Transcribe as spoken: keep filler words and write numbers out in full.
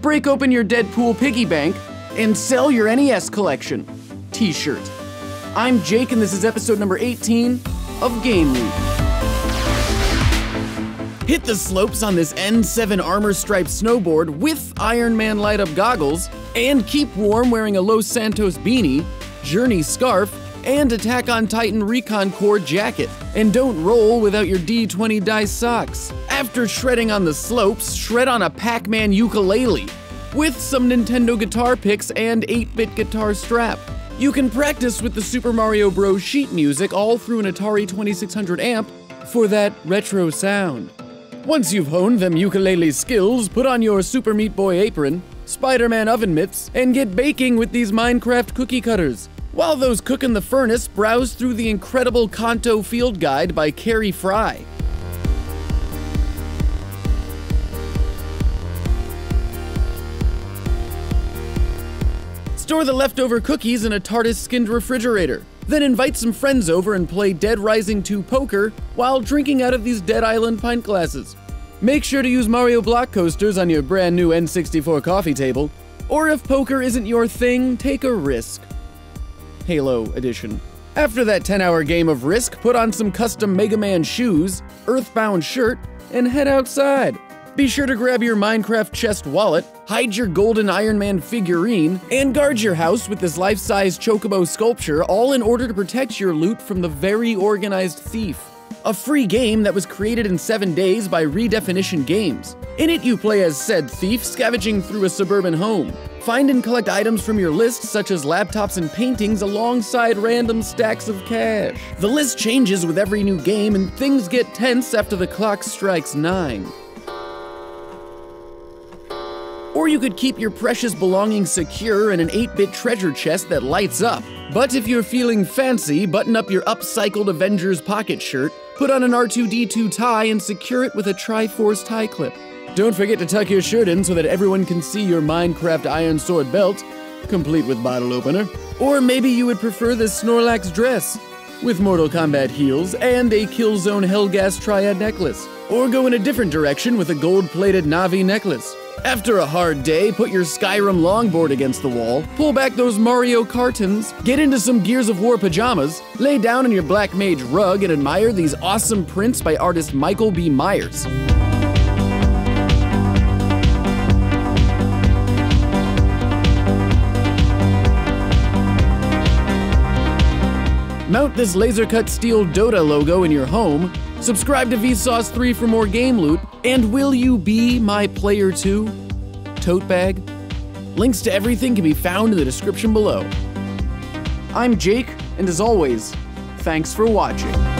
break open your Deadpool piggy bank, and sell your N E S collection t-shirt. I'm Jake, and this is episode number eighteen of Game LÜT. Hit the slopes on this N seven armor-striped snowboard with Iron Man light-up goggles, and keep warm wearing a Los Santos beanie, Journey scarf, and Attack on Titan Recon Corps jacket. And don't roll without your D twenty die socks. After shredding on the slopes, shred on a Pac-Man ukulele with some Nintendo guitar picks and eight bit guitar strap. You can practice with the Super Mario Bros sheet music all through an Atari twenty-six hundred amp for that retro sound. Once you've honed them ukulele skills, put on your Super Meat Boy apron, Spider-Man oven mitts, and get baking with these Minecraft cookie cutters. While those cook in the furnace, browse through the incredible Kanto Field Guide by Kari Fry. Store the leftover cookies in a TARDIS skinned refrigerator. Then invite some friends over and play Dead Rising two poker while drinking out of these Dead Island pint glasses. Make sure to use Mario block coasters on your brand new N sixty-four coffee table, or if poker isn't your thing, take a Risk. Halo edition. After that ten hour game of Risk, put on some custom Mega Man shoes, Earthbound shirt, and head outside. Be sure to grab your Minecraft chest wallet, hide your golden Iron Man figurine, and guard your house with this life-size chocobo sculpture, all in order to protect your loot from the very organized thief. A free game that was created in seven days by Redefinition Games. In it, you play as said thief scavenging through a suburban home. Find and collect items from your list, such as laptops and paintings, alongside random stacks of cash. The list changes with every new game, and things get tense after the clock strikes nine. Or you could keep your precious belongings secure in an eight bit treasure chest that lights up. But if you're feeling fancy, button up your upcycled Avengers pocket shirt, put on an R two D two tie, and secure it with a Triforce tie clip. Don't forget to tuck your shirt in so that everyone can see your Minecraft iron sword belt, complete with bottle opener. Or maybe you would prefer this Snorlax dress, with Mortal Kombat heels and a Killzone Hellgas Triad necklace. Or go in a different direction with a gold-plated Na'vi necklace. After a hard day, put your Skyrim longboard against the wall, pull back those Mario cartons, get into some Gears of War pajamas, lay down on your Black Mage rug, and admire these awesome prints by artist Michael B. Myers. Mount this laser-cut steel Dota logo in your home, subscribe to Vsauce three for more Game LÜT, and will you be my player too? Tote bag? Links to everything can be found in the description below. I'm Jake, and as always, thanks for watching.